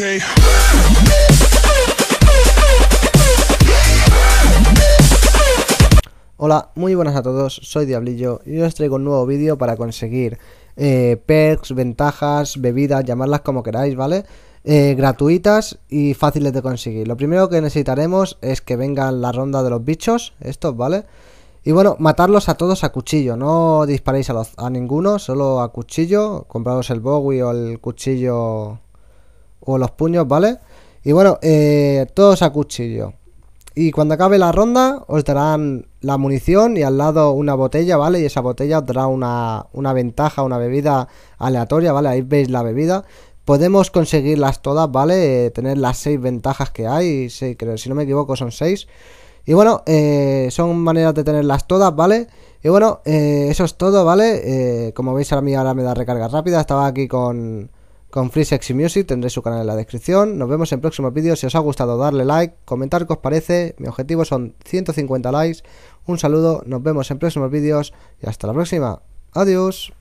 okay. Hola, muy buenas a todos, soy Diablillo y os traigo un nuevo vídeo para conseguir perks, ventajas, bebidas, llamarlas como queráis, ¿vale? Gratuitas y fáciles de conseguir. Lo primero que necesitaremos es que vengan la ronda de los bichos, estos, ¿vale? Y bueno, matarlos a todos a cuchillo, no disparéis a ninguno, solo a cuchillo, compraros el Bowie o el cuchillo o los puños, ¿vale? Y bueno, todos a cuchillo. Y cuando acabe la ronda os darán la munición y al lado una botella, ¿vale? Y esa botella os dará una ventaja, una bebida aleatoria, ¿vale? Ahí veis la bebida. Podemos conseguirlas todas, ¿vale? Tener las 6 ventajas que hay, sí, creo, si no me equivoco son 6. Y bueno, son maneras de tenerlas todas, ¿vale? Y bueno, eso es todo, ¿vale? Como veis a mí ahora me da recarga rápida, estaba aquí con Free Sexy Music, tendréis su canal en la descripción. Nos vemos en próximos vídeos. Si os ha gustado, darle like, comentar qué os parece. Mi objetivo son 150 likes. Un saludo, nos vemos en próximos vídeos y hasta la próxima. Adiós.